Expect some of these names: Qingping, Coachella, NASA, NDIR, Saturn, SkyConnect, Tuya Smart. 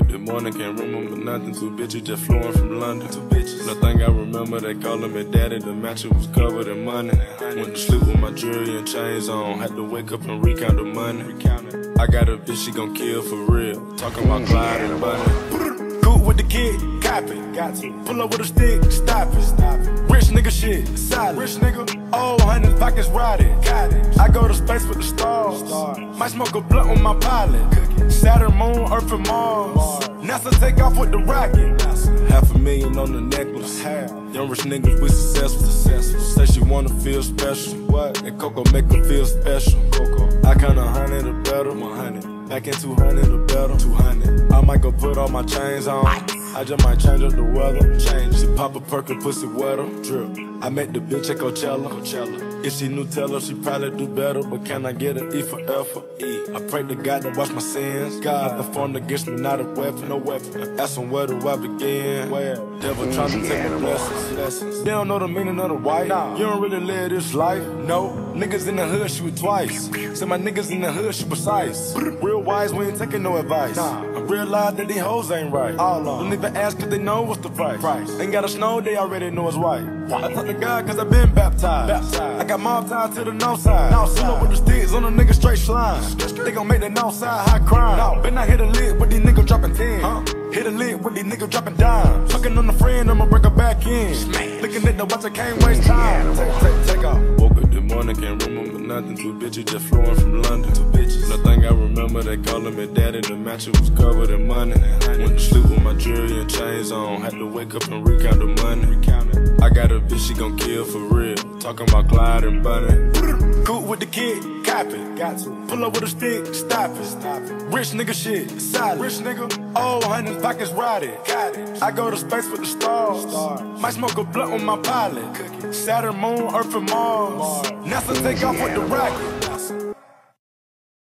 Woke the morning, can't remember nothing. Two bitches just flew in from London. Two bitches. Nothing I remember, they calling me daddy. The mattress was covered in money. Went to sleep with my jewelry and chains on. Had to wake up and recount the money. I got a bitch, she gon' kill for real. Talking about Clyde and Bunny. Cool with the kid, copy. Pull up with a stick, stop it. Rich nigga shit, solid. Rich nigga, old hundred pockets rotted. I go to space with the stars. Might smoke a blunt on my pilot. Saturn, moon, Earth, and Mars. NASA take off with the rocket. $500,000 on the necklace. Young rich niggas, we successful. Say she wanna feel special. And Coco make her feel special. I count 100 or better. 100. Back in 200 or better. 200. I might go put all my chains on. I just might change up the weather. She pop a perk and pussy wetter. Drip. I met the bitch at Coachella. If she knew, tell her she probably do better. But can I get an E for effort? I pray to God to watch my sins. God performed against me, not a weapon. No weapon. Asking where do I begin? Where? Devil trying to take my blessings. They don't know the meaning of the white. You don't really live this life. No. Niggas in the hood shoot twice. Said my niggas in the hood shoot precise. Real wise, we ain't taking no advice. I realize that these hoes ain't right. All on. Don't even ask cause they know what's the price. Ain't got a snow, they already know it's white. I talk to God cause I been baptized. I got mob tied to the north side. Pull up with the sticks on the niggas straight slime. They gon' make the north side high crime. Been out here to live with these niggas dropping 10. Hit a lid with these niggas dropping dimes. Fucking on a friend, I'ma break her back in. Looking at the watch, I can't waste time. Take off. Woke up this morning, can't remember nothing. Two bitches just flew in from London. Two bitches. Nothing I remember, they calling me daddy. The mattress was covered in money. Went to sleep with my jewelry and chains on. Had to wake up and recount the money. I got a bitch, she gon' kill for real. Talking about Clyde and Bunny. Cool with the kid, copy. Pull up with a stick, stop it. Rich nigga shit, solid. Rich nigga, old hundred pockets rotted. I go to space with the stars. Might smoke a blunt on my pilot. Saturn, moon, Earth, and Mars. NASA take off with the rocket.